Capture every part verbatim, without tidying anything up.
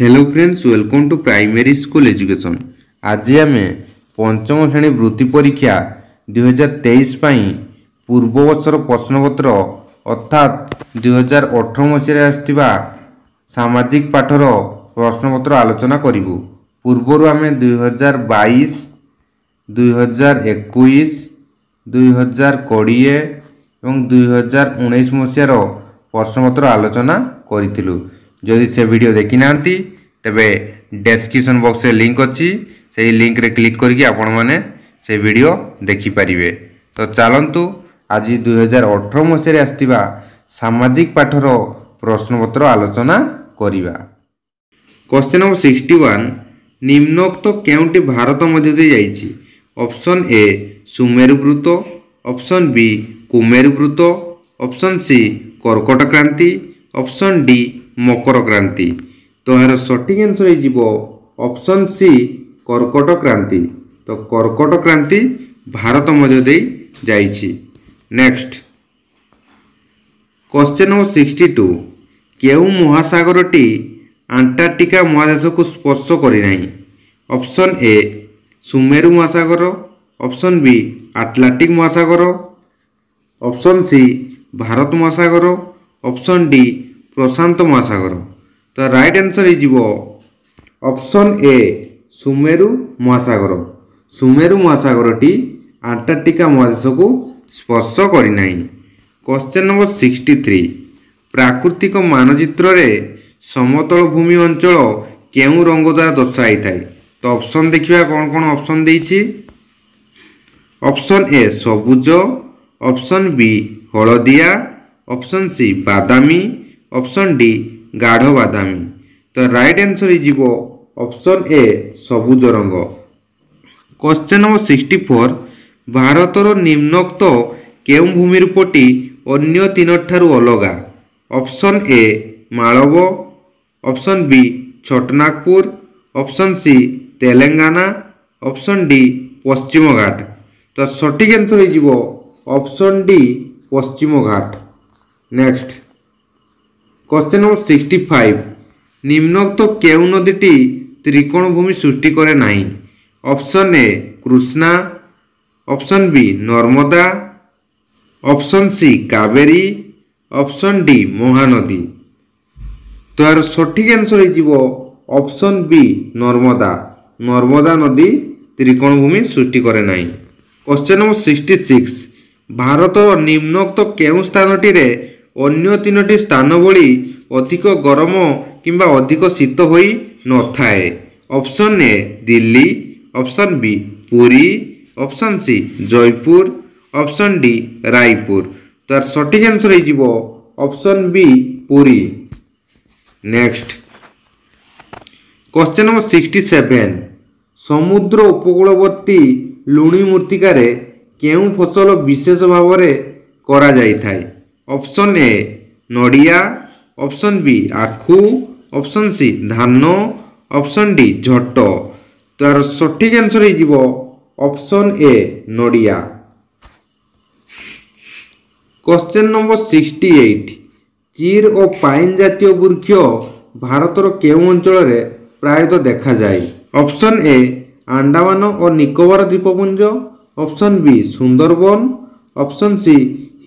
Hello friends, welcome to primary school education. आज आम पंचम श्रेणी वृत्ति परीक्षा दुई हजार तेईस पूर्व बर्षर प्रश्नपत्र अर्थात दुई हजार अठारह मसीह आसथिबा सामाजिक पाठर प्रश्नपत्र आलोचना करूँ। पूर्वर आम दुई हजार बाईस दुई हजार इक्कीस दुई हजार कोड़े और दुई हजार उन्नीस मसीहार प्रश्नपत्र आलोचना करूँ। जदि से वीडियो देखी ना तेरे डेस्क्रिप्शन बॉक्स रे लिंक अच्छी, से लिंक रे क्लिक करके आपण माने से वीडियो देखि परिवे। तो चलतु आज दुई हजार अठारह मसीह आसथिबा सामाजिक पाठर प्रश्नपत्र आलोचना करिबा। क्वेश्चन नंबर इकसठ निम्नोक्त केउंटी भारत मध्य दे जाइछि। ऑप्शन ए सुमेरुवृत्त, ऑप्शन बी कुमेरुवृत्त, ऑप्शन सी कर्कट क्रांति, ऑप्शन डी मकर क्रांति। तो यार सठिक आंसर हो ऑप्शन सी कर्कट क्रांति। तो कर्कट क्रांति भारत मध्य दे जाइछि। नेक्स्ट क्वेश्चन नंबर बासठ केउ महासागर टी अंटार्कटिका महादेश को स्पर्श करि नाही। ऑप्शन ए सुमेरु महासागर, ऑप्शन बी आटलांटिक महासागर, ऑप्शन सी भारत महासागर, ऑप्शन डी प्रशांत महासागर। तो राइट आंसर हो ऑप्शन ए सुमेरु महासागर। सुमेरु महासागर टी अंटार्कटिका महादेश को स्पर्श करि नाही। क्वेश्चन नंबर तिरसठ प्राकृतिक मानचित्र रे समतल भूमि अंचल केउ रंग द्वारा दर्शाई थाए। तो ऑप्शन देखिबा कोन कोन ऑप्शन देइछि। ऑप्शन ए सबुज, ऑप्शन बी हलदिया, ऑप्शन सी बादामी, ऑप्शन डी गाढ़ बादामी। तो राइट आंसर हो ऑप्शन ए सबुज रंग। क्वेश्चन नंबर चौंसठ भारतर निम्नोक्त केउं भूमिरूपटी अन्य तीन ठारू अलगा। Option A Malwa, option B Chhotanagpur, option C Telangana, option D पश्चिम घाट। तो सठिक आंसर हो ऑप्शन डी पश्चिम घाट। नेक्स्ट क्वेश्चन नंबर पैंसठ निम्नोक्त केउं नदीटी त्रिकोण भूमि सृष्टि करे नहीं। Option A Krishna, option B Narmada, option C Kaveri, option D Mahanadi. तो यार सठिक आंसर हो ऑप्शन बी नर्मदा। नर्मदा नदी त्रिकोण भूमि सृष्टि करे नहीं। क्वेश्चन नंबर छियासठ भारत निम्नोक्त केउं स्थानटी रे अन्य तीनोटी स्थान भली अधिक गरम किंबा अधिक शीत होई न थाए। Option A Delhi, option B Puri, option C Jaipur, option D Raipur. तार सठिक आंसर हो option B Puri. Next question number सड़सठ समुद्र उपकूलवर्ती लुणी मृत्तिकार केउं फसल विशेष भाव रे करा जाई थाए। ऑप्शन ए नड़िया, ऑप्शन बी आखु, ऑप्शन सी धान, ऑप्शन डी झट। तार सठिक आंसर हो ऑप्शन ए नड़िया। क्वेश्चन नंबर अड़सठ चीर और पाइन जातीय वृक्ष भारतर केउं अंचल रे प्रायतः देखा जाए। ऑप्शन ए अंडमान और निकोबार द्वीपपुंज, option B Sundarban, option C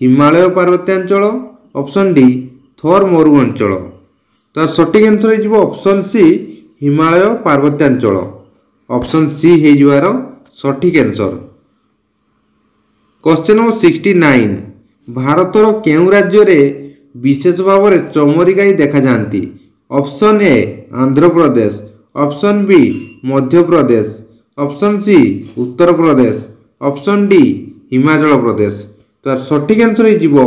Himalaya पार्वत्यांचल, ऑप्शन डी थर मरु अंचल। तो सठिक आंसर हो ऑप्शन सी हिमालय पार्वत्यांचल। ऑप्शन सी होइबार सठिक आंसर। क्वेश्चन नंबर उनहत्तर भारतर केउं राज्य रे विशेष भाव रे चमरी गाई देखा जाती। Option A Andhra Pradesh, option B Madhya Pradesh, option C Uttar Pradesh, option D Himachal Pradesh. तो सठिक आंसर हो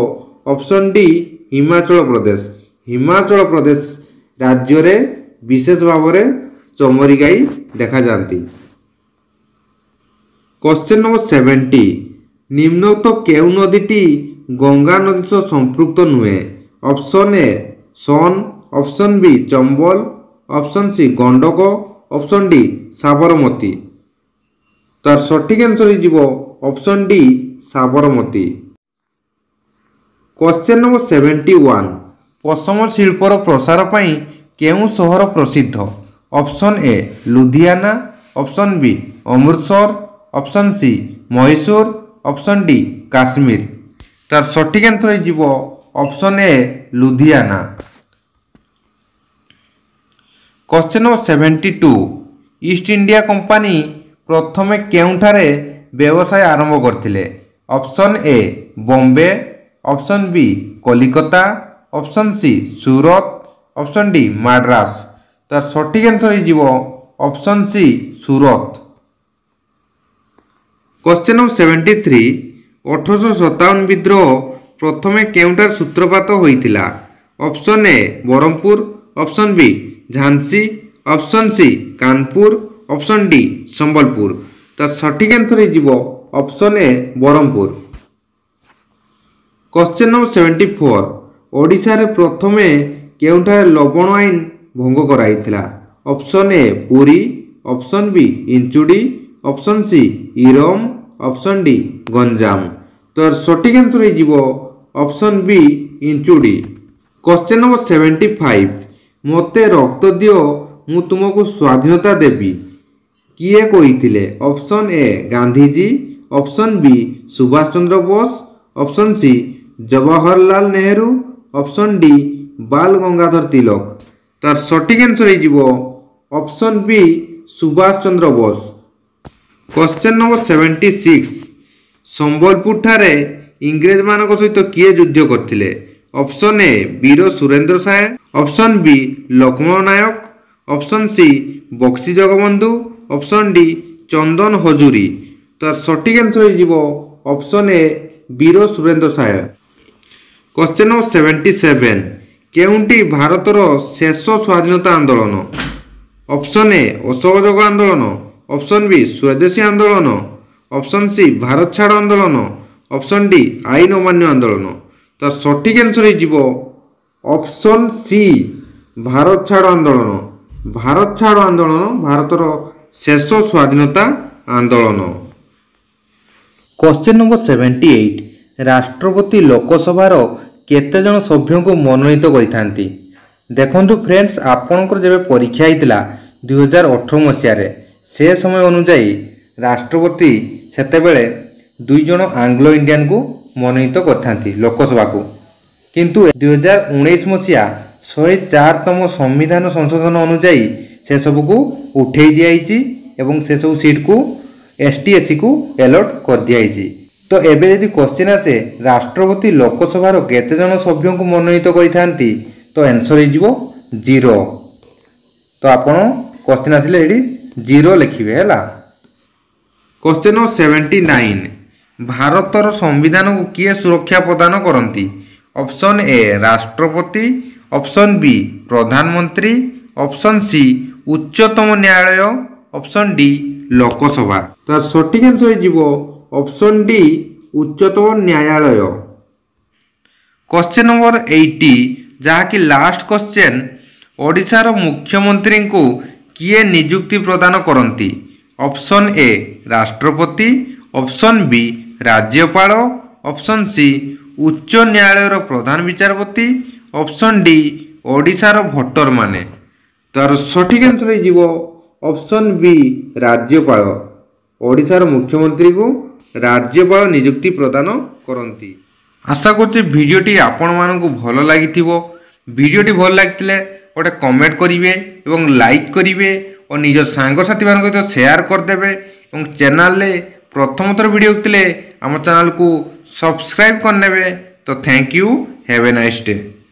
ऑप्शन डी हिमाचल प्रदेश। हिमाचल प्रदेश राज्य रे विशेष भाव रे चमरी गाई देखा जाती। क्वेश्चन नंबर सत्तर निम्नोक्त केउं नदीटी गंगा नदी सह संपृक्त नुहे। Option A Son, option B Chambal, option C Gandak, option D Sabarmati. तो सठिक आंसर हो option D Sabarmati. Question number इकहत्तर पश्चिम शिल्पर प्रसार केउं शहर प्रसिद्ध? Option A Ludhiana, option B Amritsar, option C Mysore, option D Kashmir. तार सठिक आंसर हो option A Ludhiana. Question number seventy two East India company प्रथमे केउंठारे व्यवसाय आरंभ करथिले? Option A Bombay, option B Kolkata, option C Surat, option D Madras. तार सठिक आंसर हो option C Surat. Question number seventy three अठरश सतावन विद्रोह प्रथमे केउंठार सूत्रपात होइतिला? Option A Brahmapur, option B Jhansi, option C Kanpur, option D Sambalpur. तो सठिक आंसर हो ऑप्शन ए Brahmapur. Question number seventy four Odisha रे प्रथमे केउंठार लवण आईन भंग कराइतिला? Option A Puri, option B Inchudi, option C Eram, option D Ganjam. तो सठिक आंसर हो option B Inchudi. Question number seventy five मते रक्त दियो मु तुमको स्वाधीनता देवी किए कही? Option A Gandhiji, option B Subhash Chandra Bose, option C Jawaharlal Nehru, option D Bal Gangadhar Tilak. तार सठिक आंसर हो option B Subhash Chandra Bose. Question number seventy six Sambalpur ठारे इंग्रेज मान सहित किए युद्ध करथिले? Option A Veer Surendra Sai, option B Laxman Nayak, option C Bakshi Jagabandhu, option D Chandan Hajuri. तो सठिक आंसर हो option A Veer Surendra Sai. Question number seventy seven केउंटी भारतर शेष स्वाधीनता आंदोलन? ऑप्शन ए असहयोग आंदोलन, ऑप्शन बी स्वदेशी आंदोलन, ऑप्शन सी भारत छाड़ आंदोलन, ऑप्शन डी आईन अमान्य आंदोलन। तो सठिक आंसर हो ऑप्शन सी भारत छाड़ आंदोलन। भारत छाड़ आंदोलन भारतर शेष स्वाधीनता आंदोलन। क्वेश्चन नंबर सेवेन्टी एट राष्ट्रपति लोकसभार केते जन सभ्य को मनोनीत करिथांती? देखंतु फ्रेंड्स आपनकर जेबे परीक्षा होइतिला दुई हजार अठारह मसिया रे से समय अनुसार राष्ट्रपति सेतेबेले दुई जन आंग्लो इंडियन को मनोनीत करथांती लोकसभा को, किंतु दुई हजार उन्नीस मसीहा शहे चार तम संविधान संशोधन अनुजाई से सब को उठे दिखाई एवं से सब सीट को एस टी एस सी को एलॉट कर दिखाई। तो एबे यदि क्वेश्चन आसे राष्ट्रपति लोकसभा केते जन सभ्य को मनोनीत करथांती तो आंसर हो जीरो। तो आपण क्वेश्चन आसिले एडी जीरो लिखिबे हैला। क्वेश्चन नंबर सेवेन्टी नाइन भारतर संविधान को किए सुरक्षा प्रदान करती? ऑप्शन ए राष्ट्रपति, ऑप्शन बी प्रधानमंत्री, ऑप्शन सी उच्चतम न्यायालय, ऑप्शन डी लोकसभा। तो सठिक आंसर हो ऑप्शन डी उच्चतम न्यायालय। क्वेश्चन नंबर एटी जहाँकि लास्ट क्वेश्चन ओडिशार मुख्यमंत्री को किए नियुक्ति प्रदान करती? ऑप्शन ए राष्ट्रपति, ऑप्शन बी राज्यपाल, ऑप्शन सी उच्च न्यायालय प्रधान विचारपति, ऑप्शन डी ओडिशार भोटर माने। तार सठिक आंसर हो ऑप्शन बी राज्यपाल। ओडिशार मुख्यमंत्री को राज्यपाल नियुक्ति प्रदान करती। आशा करछि भिडियोटी आपण मानकु भल लागिथिबो। भिडियोटी भल लागिथिले गोटे कमेंट करिवे एवं लाइक करिवे और निज सांग साथी मान सहित शेयर करदेवे और चैनल ले प्रथम थर वीडियो देखिले आम चैनल को सब्सक्राइब करने। तो thank you, have a nice day.